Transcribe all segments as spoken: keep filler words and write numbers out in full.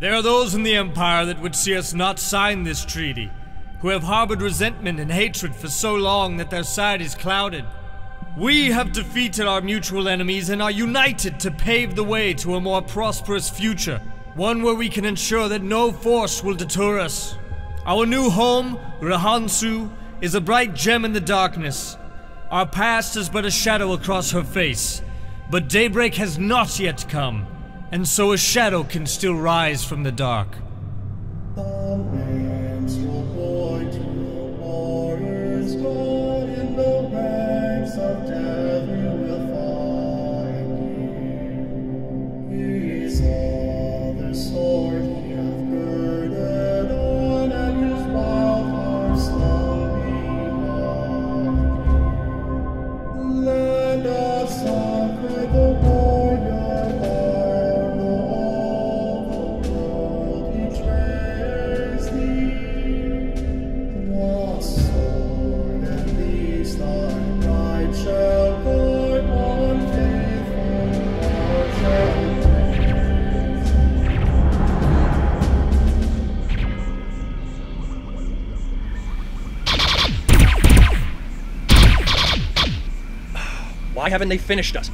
There are those in the Empire that would see us not sign this treaty, who have harbored resentment and hatred for so long that their side is clouded. We have defeated our mutual enemies and are united to pave the way to a more prosperous future, one where we can ensure that no force will deter us. Our new home, Rahansu, is a bright gem in the darkness. Our past is but a shadow across her face, but daybreak has not yet come, and so a shadow can still rise from the dark. Why haven't they finished us?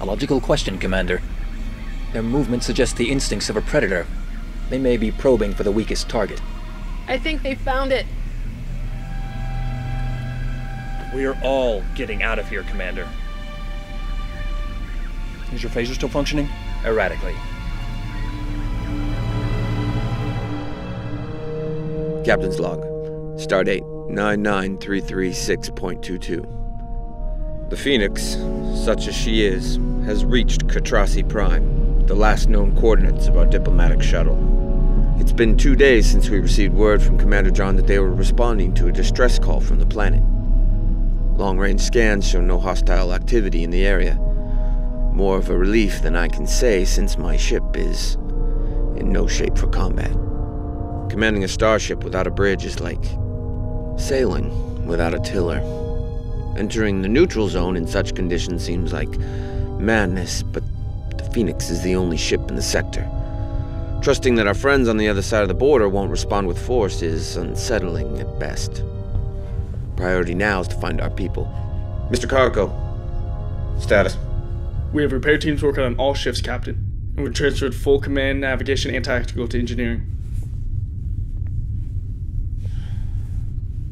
A logical question, Commander. Their movement suggests the instincts of a predator. They may be probing for the weakest target. I think they found it. We're all getting out of here, Commander. Is your phaser still functioning? Erratically. Captain's log. Stardate nine nine three three six point two two. The Phoenix, such as she is, has reached Katrassii Prime, the last known coordinates of our diplomatic shuttle. It's been two days since we received word from Commander John that they were responding to a distress call from the planet. Long-range scans show no hostile activity in the area. More of a relief than I can say, since my ship is in no shape for combat. Commanding a starship without a bridge is like sailing without a tiller. Entering the neutral zone in such conditions seems like madness, but the Phoenix is the only ship in the sector. Trusting that our friends on the other side of the border won't respond with force is unsettling at best. Priority now is to find our people. Mister Carco, status. We have repair teams working on all shifts, Captain, and we've transferred full command, navigation, and tactical to engineering.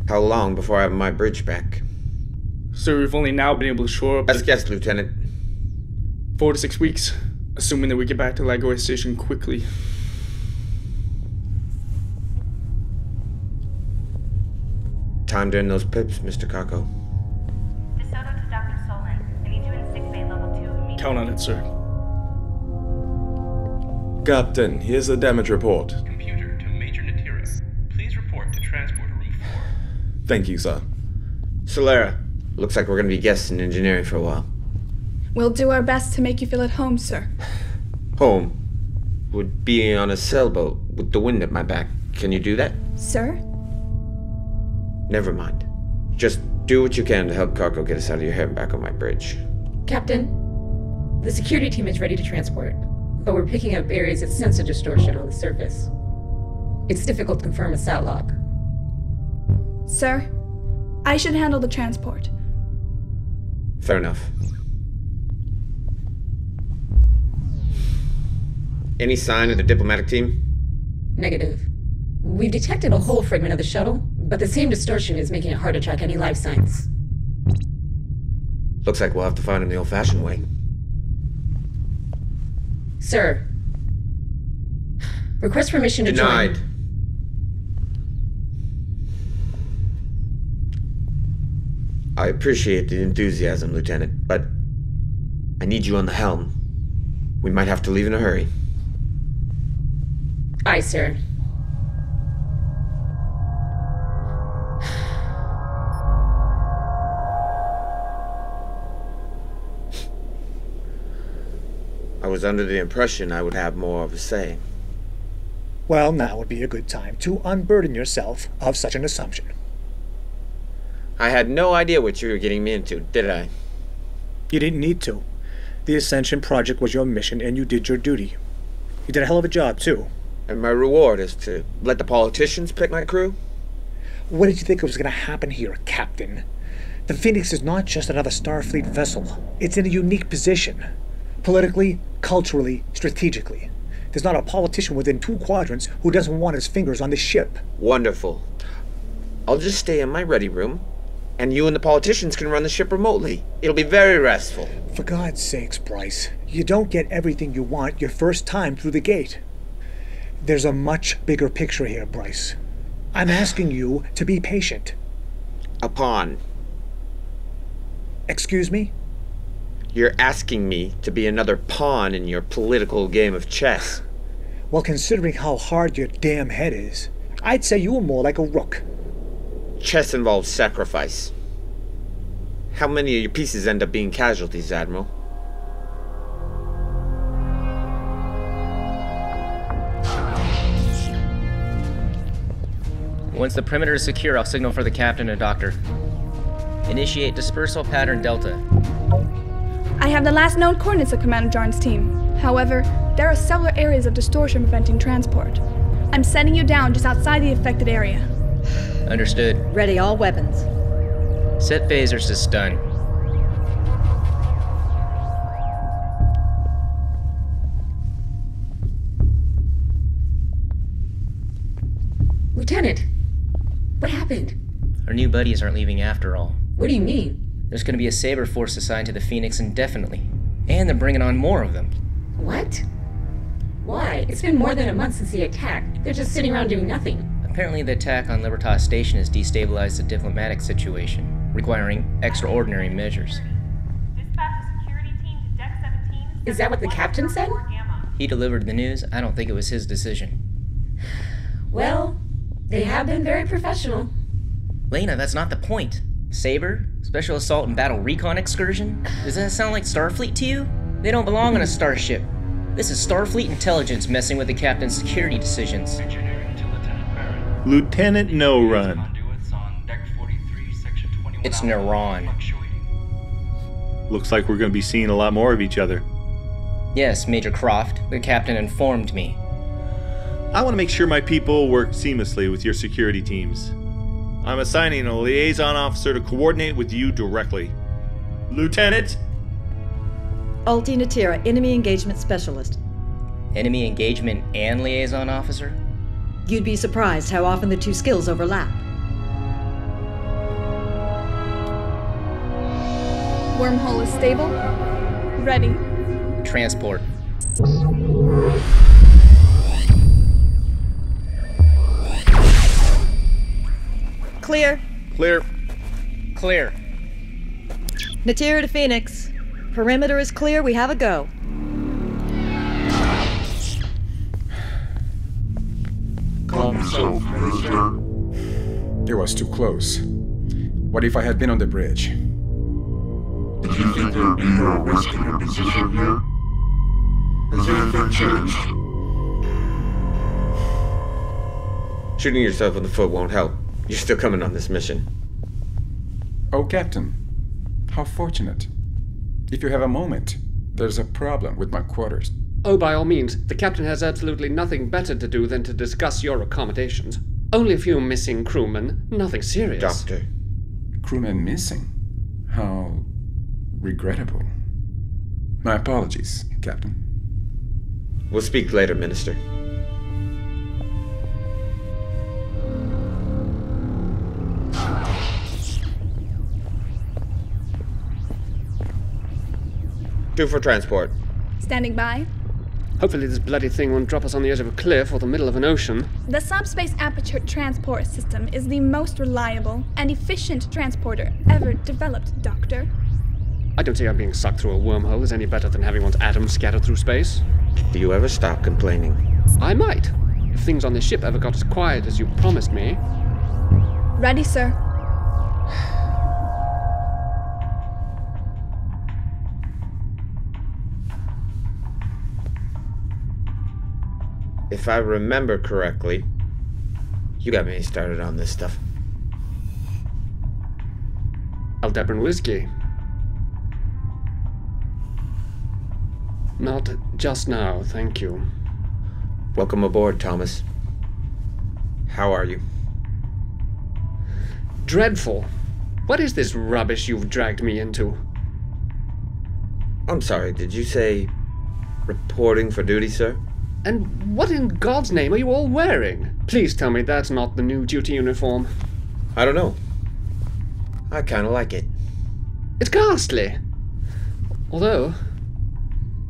How long before I have my bridge back? Sir, we've only now been able to shore up... Best guess, Lieutenant. Four to six weeks, assuming that we get back to Lagoa Station quickly. Time to end those pips, Mister Carco. DeSoto to Doctor Solon. I need you in sick bay level two immediately. Count on it, sir. Captain, here's the damage report. Computer to Major Natira. Please report to transporter room four. Thank you, sir. Solera. Looks like we're going to be guests in engineering for a while. We'll do our best to make you feel at home, sir. Home? Would be on a sailboat with the wind at my back. Can you do that? Sir? Never mind. Just do what you can to help Carco get us out of your hair and back on my bridge. Captain, the security team is ready to transport, but we're picking up areas of sensor distortion on the surface. It's difficult to confirm a sat log. Sir, I should handle the transport. Fair enough. Any sign of the diplomatic team? Negative. We've detected a whole fragment of the shuttle, but the same distortion is making it hard to track any life signs. Looks like we'll have to find them the old-fashioned way. Sir. Request permission to join. Denied. I appreciate the enthusiasm, Lieutenant, but I need you on the helm. We might have to leave in a hurry. Aye, sir. I was under the impression I would have more of a say. Well, now would be a good time to unburden yourself of such an assumption. I had no idea what you were getting me into, did I? You didn't need to. The Ascension Project was your mission, and you did your duty. You did a hell of a job, too. And my reward is to let the politicians pick my crew? What did you think was going to happen here, Captain? The Phoenix is not just another Starfleet vessel. It's in a unique position. Politically, culturally, strategically. There's not a politician within two quadrants who doesn't want his fingers on the ship. Wonderful. I'll just stay in my ready room, and you and the politicians can run the ship remotely. It'll be very restful. For God's sakes, Bryce, you don't get everything you want your first time through the gate. There's a much bigger picture here, Bryce. I'm asking you to be patient. Upon. Excuse me? You're asking me to be another pawn in your political game of chess. Well, considering how hard your damn head is, I'd say you were more like a rook. Chess involves sacrifice. How many of your pieces end up being casualties, Admiral? Once the perimeter is secure, I'll signal for the captain and doctor. Initiate dispersal pattern delta. I have the last known coordinates of Commander Jarn's team. However, there are several areas of distortion preventing transport. I'm sending you down just outside the affected area. Understood. Ready all weapons. Set phasers to stun. Lieutenant, what happened? Our new buddies aren't leaving after all. What do you mean? There's going to be a Saber Force assigned to the Phoenix indefinitely. And they're bringing on more of them. What? Why? It's been more than a month since the attack. They're just sitting around doing nothing. Apparently the attack on Libertas Station has destabilized the diplomatic situation, requiring extraordinary measures. Dispatch a security team to Deck seventeen. Is that what the captain said? He delivered the news. I don't think it was his decision. Well, they have been very professional. Lena, that's not the point. Saber? Special Assault and Battle Recon Excursion? Does that sound like Starfleet to you? They don't belong on a starship. This is Starfleet Intelligence messing with the captain's security decisions. Engineering to Lieutenant Barron. Lieutenant No Run. On deck forty-three, section twenty-one. It's Neron. Looks like we're going to be seeing a lot more of each other. Yes, Major Croft. The captain informed me. I want to make sure my people work seamlessly with your security teams. I'm assigning a liaison officer to coordinate with you directly. Lieutenant! Alti Natera, Enemy Engagement Specialist. Enemy Engagement and Liaison Officer? You'd be surprised how often the two skills overlap. Wormhole is stable. Ready. Transport. Clear. Clear. Clear. Natira to Phoenix. Perimeter is clear. We have a go. Calm yourself, Commander. It was too close. What if I had been on the bridge? Did you think there'd be no risk in your position here? Has anything changed? Shooting yourself in the foot won't help. You're still coming on this mission. Oh, Captain. How fortunate. If you have a moment, there's a problem with my quarters. Oh, by all means. The Captain has absolutely nothing better to do than to discuss your accommodations. Only a few missing crewmen. Nothing serious. Doctor. Crewmen missing? How regrettable. My apologies, Captain. We'll speak later, Minister. Due for transport. Standing by. Hopefully this bloody thing won't drop us on the edge of a cliff or the middle of an ocean. The Subspace Aperture Transport System is the most reliable and efficient transporter ever developed, Doctor. I don't see how being sucked through a wormhole is any better than having one's atoms scattered through space. Do you ever stop complaining? I might, if things on this ship ever got as quiet as you promised me. Ready, sir. If I remember correctly, you got me started on this stuff. Aldebran whiskey. Not just now, thank you. Welcome aboard, Thomas. How are you? Dreadful. What is this rubbish you've dragged me into? I'm sorry, did you say reporting for duty, sir? And what in God's name are you all wearing? Please tell me that's not the new duty uniform. I don't know. I kind of like it. It's ghastly. Although,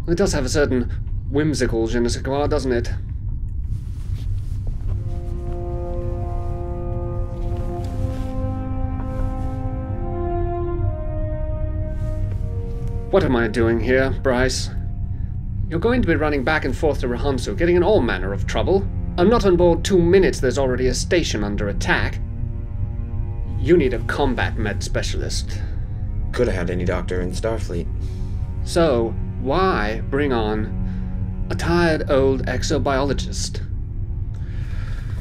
it does have a certain whimsical je ne sais quoi, doesn't it? What am I doing here, Bryce? You're going to be running back and forth to Rahansu, getting in all manner of trouble. I'm not on board two minutes, there's already a station under attack. You need a combat med specialist. Could have had any doctor in Starfleet. So, why bring on a tired old exobiologist?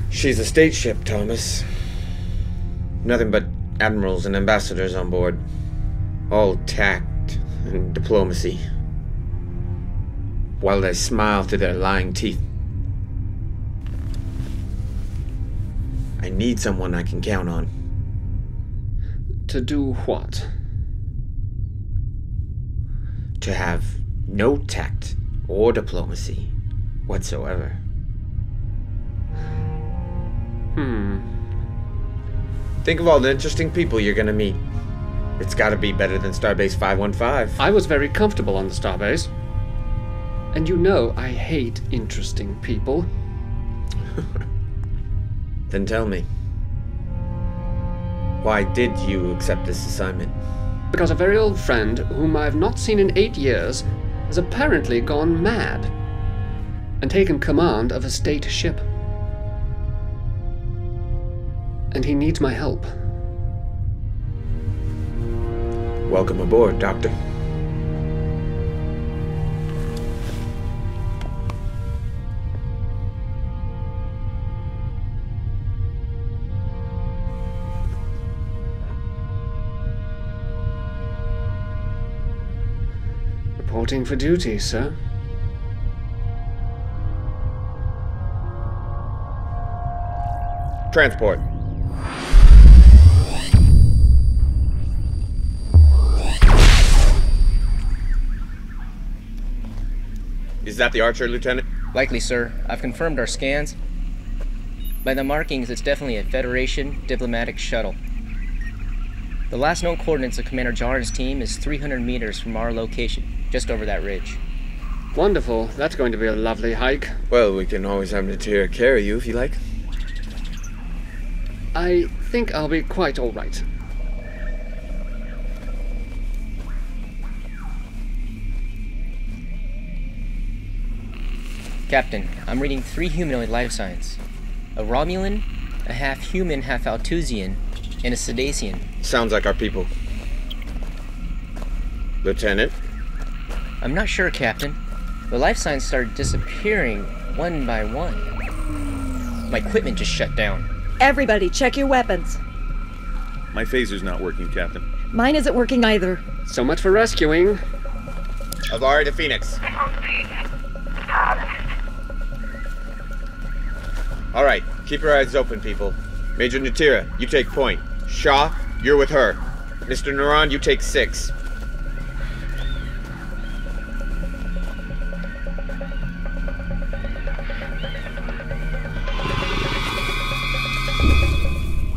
She's a state ship, Thomas. Nothing but admirals and ambassadors on board. All tact and diplomacy, while they smile through their lying teeth. I need someone I can count on. To do what? To have no tact or diplomacy whatsoever. Hmm. Think of all the interesting people you're gonna meet. It's gotta be better than Starbase five one five. I was very comfortable on the Starbase. And you know I hate interesting people. Then tell me. Why did you accept this assignment? Because a very old friend, whom I've not seen in eight years, has apparently gone mad and taken command of a state ship. And he needs my help. Welcome aboard, Doctor. Reporting for duty, sir. Transport. Is that the Archer, Lieutenant? Likely, sir. I've confirmed our scans. By the markings, it's definitely a Federation diplomatic shuttle. The last known coordinates of Commander Jarn's team is three hundred meters from our location, just over that ridge. Wonderful. That's going to be a lovely hike. Well, we can always have Natira carry you, if you like. I think I'll be quite all right. Captain, I'm reading three humanoid life signs. A Romulan, a half-human, half-Althusian, and a Sedacian. Sounds like our people. Lieutenant? I'm not sure, Captain. The life signs started disappearing one by one. My equipment just shut down. Everybody, check your weapons. My phaser's not working, Captain. Mine isn't working either. So much for rescuing. Avari to Phoenix. All right, keep your eyes open, people. Major Natira, you take point. Shaw, you're with her. Mister Neron, you take six.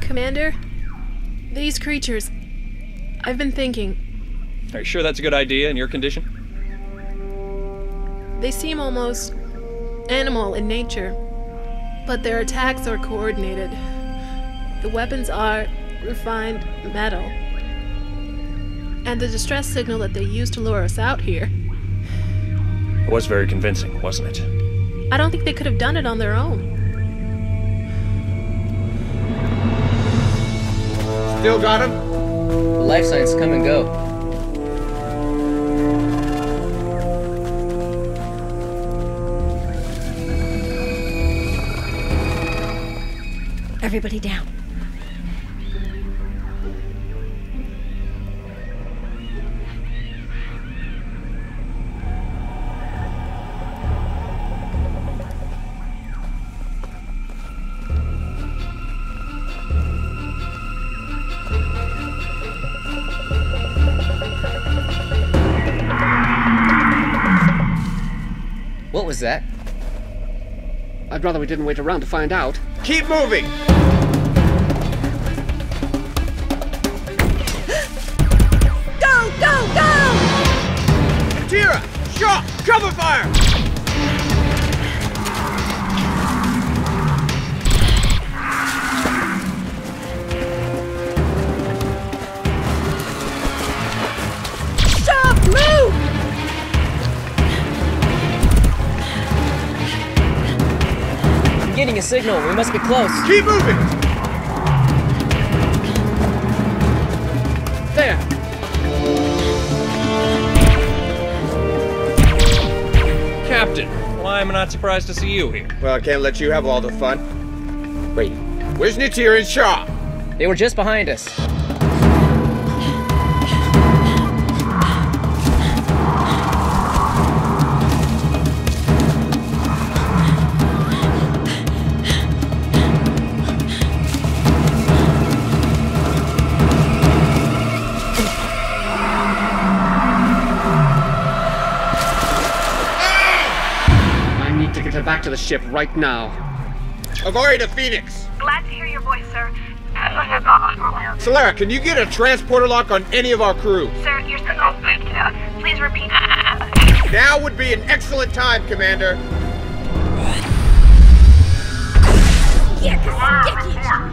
Commander, these creatures, I've been thinking. Are you sure that's a good idea in your condition? They seem almost animal in nature. But their attacks are coordinated. The weapons are refined metal. And the distress signal that they used to lure us out here. It was very convincing, wasn't it? I don't think they could have done it on their own. Still got him? The life signs come and go. Everybody down. What was that? I'd rather we didn't wait around to find out. Keep moving! Go, go, go! Natira! Shaw! Cover fire! Getting a signal. We must be close. Keep moving! There! Captain, why am I not surprised to see you here? Well, I can't let you have all the fun. Wait. Where's Natira and Shaw? They were just behind us. The ship right now. Avari to Phoenix. Glad to hear your voice, sir. Solera, can you get a transporter lock on any of our crew? Sir, you're so... Please repeat. Now would be an excellent time, Commander.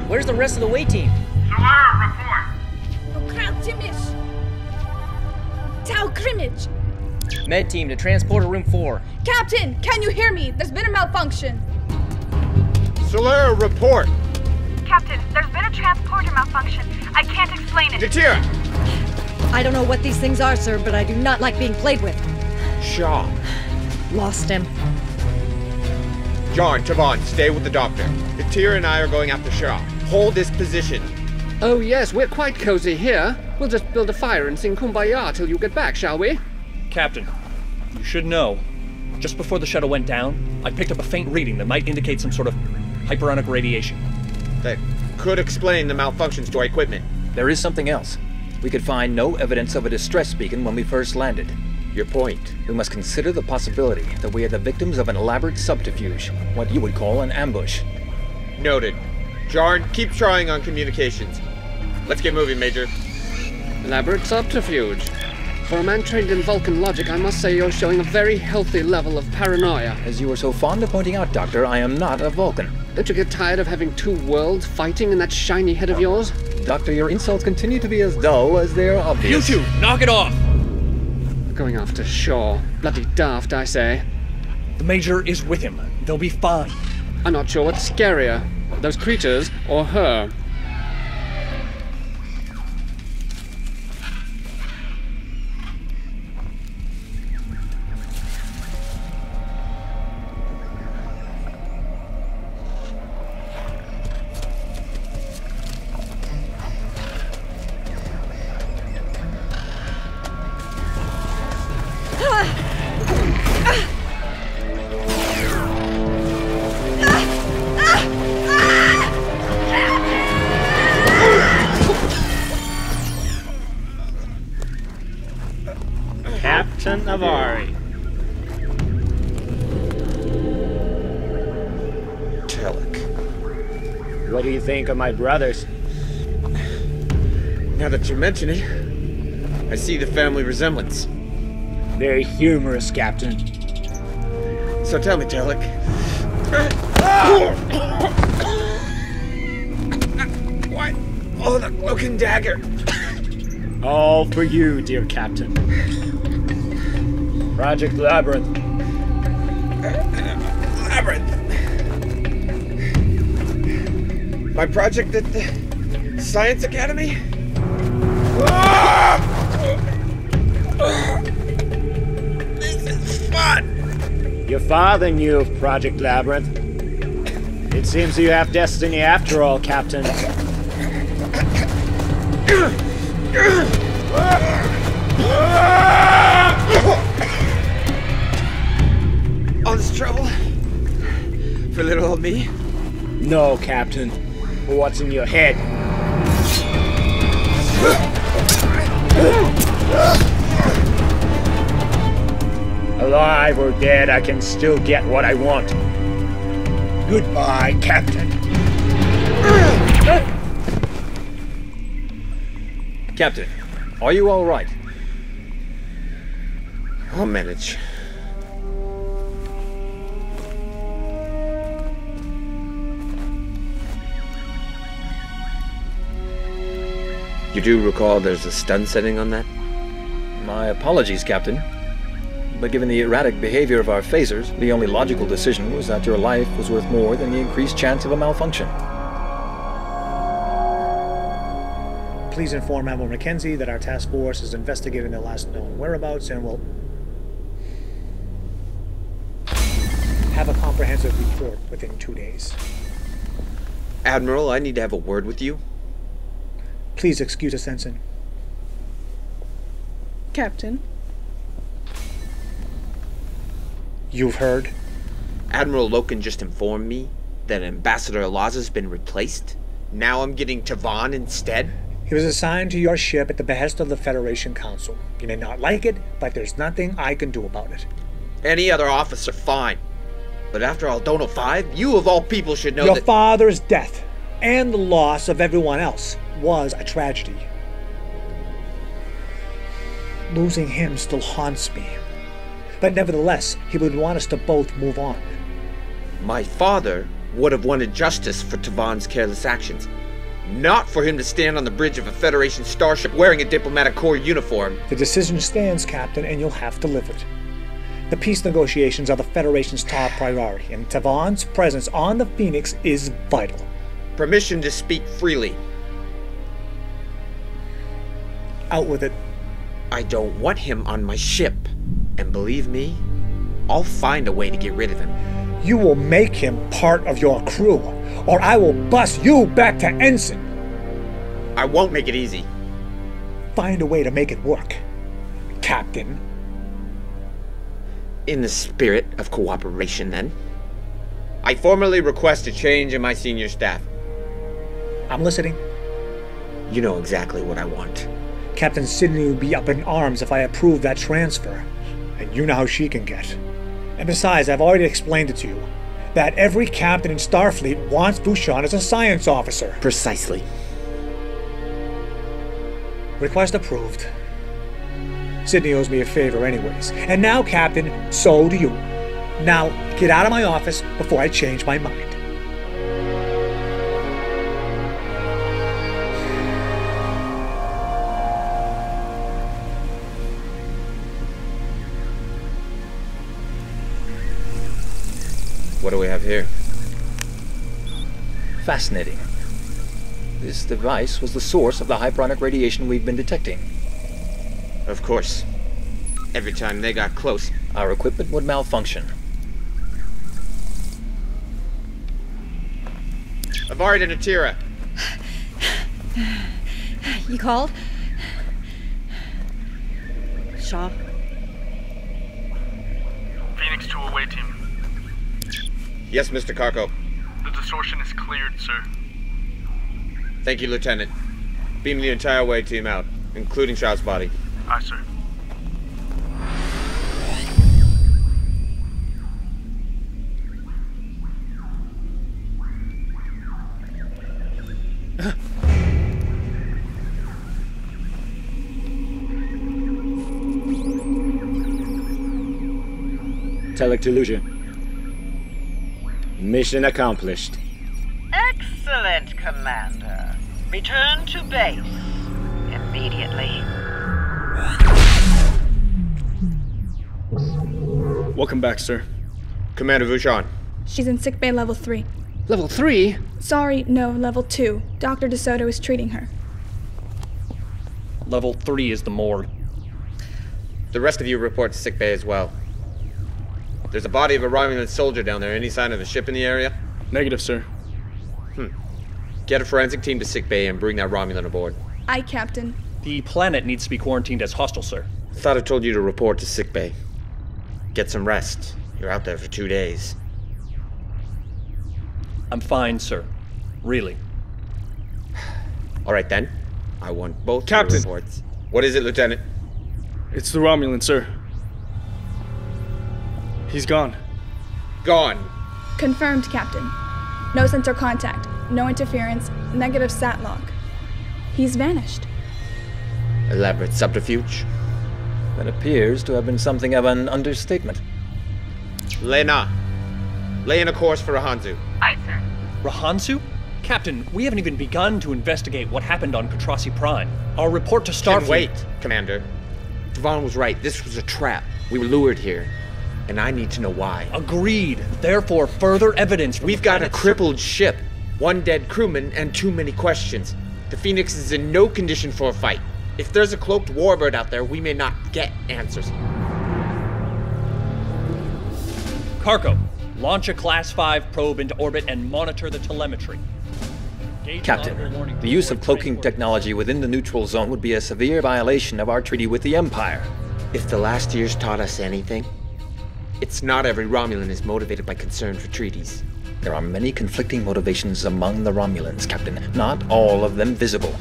Where's the rest of the way team? Solera, report. Med team to transporter room four. Captain, can you hear me? There's been a malfunction. Solera, report. Captain, there's been a transporter malfunction. I can't explain it. Natira! I don't know what these things are, sir, but I do not like being played with. Shaw. Lost him. John, Tavon, stay with the doctor. Natira and I are going after Shaw. Hold this position. Oh yes, we're quite cozy here. We'll just build a fire and sing Kumbaya till you get back, shall we? Captain, you should know, just before the shuttle went down, I picked up a faint reading that might indicate some sort of hyperonic radiation. That could explain the malfunctions to our equipment. There is something else. We could find no evidence of a distress beacon when we first landed. Your point. We must consider the possibility that we are the victims of an elaborate subterfuge, what you would call an ambush. Noted. Jarn, keep trying on communications. Let's get moving, Major. Elaborate subterfuge. For a man trained in Vulcan logic, I must say you're showing a very healthy level of paranoia. As you are so fond of pointing out, Doctor, I am not a Vulcan. Don't you get tired of having two worlds fighting in that shiny head of yours? Doctor, your insults continue to be as dull as they are obvious. You two, knock it off! Going after Shaw. Bloody daft, I say. The Major is with him. They'll be fine. I'm not sure what's scarier, those creatures or her. Avari. Telek. What do you think of my brothers? Now that you mention it, I see the family resemblance. Very humorous, Captain. So tell me, Telek. What? Oh, the Loken dagger. All for you, dear Captain. Project Labyrinth. Labyrinth. My project at the Science Academy? This is fun! Your father knew of Project Labyrinth. It seems you have destiny after all, Captain. All this trouble for little old me? No, Captain. For what's in your head? Alive or dead, I can still get what I want. Goodbye, Captain. Captain, are you all right? I'll manage. You do recall there's a stun setting on that? My apologies, Captain. But given the erratic behavior of our phasers, the only logical decision was that your life was worth more than the increased chance of a malfunction. Please inform Admiral McKenzie that our task force is investigating the last known whereabouts and will have a comprehensive report within two days. Admiral, I need to have a word with you. Please excuse us, Ensign. Captain. You've heard? Admiral Loken just informed me that Ambassador Laza's been replaced. Now I'm getting Tavon instead. He was assigned to your ship at the behest of the Federation Council. You may not like it, but there's nothing I can do about it. Any other officer, fine. But after Aldona five, you of all people should know your that- Your father's death and the loss of everyone else was a tragedy. Losing him still haunts me. But nevertheless, he would want us to both move on. My father would have wanted justice for Tavon's careless actions. Not for him to stand on the bridge of a Federation starship wearing a diplomatic corps uniform. The decision stands, Captain, and you'll have to live it. The peace negotiations are the Federation's top priority, and Tavon's presence on the Phoenix is vital. Permission to speak freely. Out with it. I don't want him on my ship. And believe me, I'll find a way to get rid of him. You will make him part of your crew, or I will bus you back to Ensign. I won't make it easy. Find a way to make it work, Captain. In the spirit of cooperation, then. I formally request a change in my senior staff. I'm listening. You know exactly what I want. Captain Sydney would be up in arms if I approved that transfer. And you know how she can get. And besides, I've already explained it to you, that every captain in Starfleet wants Bouchon as a science officer. Precisely. Request approved. Sydney owes me a favor anyways. And now, Captain, so do you. Now, get out of my office before I change my mind. What do we have here? Fascinating. This device was the source of the hyperonic radiation we've been detecting. Of course. Every time they got close, our equipment would malfunction. Avari to Natira. You called? Shaw. Phoenix to await him. Yes, Mister Carco. The distortion is cleared, sir. Thank you, Lieutenant. Beam the entire way team out, including Shaw's body. Aye, sir. Telek delusion. Mission accomplished. Excellent, Commander. Return to base immediately. Welcome back, sir. Commander Vujan. She's in sickbay level three. Level three? Sorry, no, level two. Doctor DeSoto is treating her. Level three is the morgue. The rest of you report to sickbay as well. There's a body of a Romulan soldier down there. Any sign of a ship in the area? Negative, sir. Hmm. Get a forensic team to sickbay and bring that Romulan aboard. Aye, Captain. The planet needs to be quarantined as hostile, sir. Thought I told you to report to sickbay. Get some rest. You're out there for two days. I'm fine, sir. Really. All right, then. I want both Captain. Reports. What is it, Lieutenant? It's the Romulan, sir. He's gone. Gone. Confirmed, Captain. No sensor contact, no interference, negative sat log. He's vanished. Elaborate subterfuge. That appears to have been something of an understatement. Lena. Lay in a course for Rahansu. Aye, sir. Rahansu? Captain, we haven't even begun to investigate what happened on Katrassii Prime. Our report to Starfleet... Wait, Commander. Tavon was right. This was a trap. We were lured here. And I need to know why. Agreed. Therefore, further evidence... We've got a crippled ship, one dead crewman, and too many questions. The Phoenix is in no condition for a fight. If there's a cloaked warbird out there, we may not get answers. Carco, launch a Class five probe into orbit and monitor the telemetry. Captain, the use of cloaking technology within the neutral zone would be a severe violation of our treaty with the Empire. If the last years taught us anything, it's not every Romulan is motivated by concern for treaties. There are many conflicting motivations among the Romulans, Captain, not all of them visible.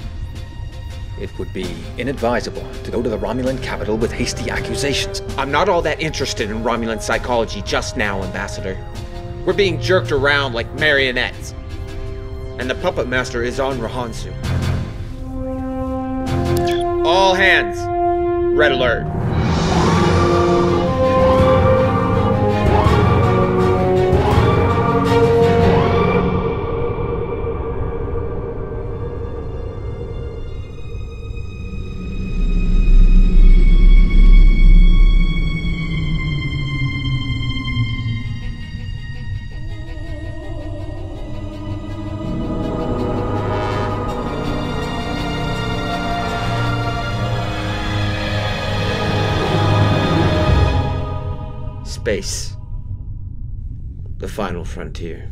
It would be inadvisable to go to the Romulan capital with hasty accusations. I'm not all that interested in Romulan psychology just now, Ambassador. We're being jerked around like marionettes. And the puppet master is on Rahansu. All hands! Red alert. Space, the final frontier.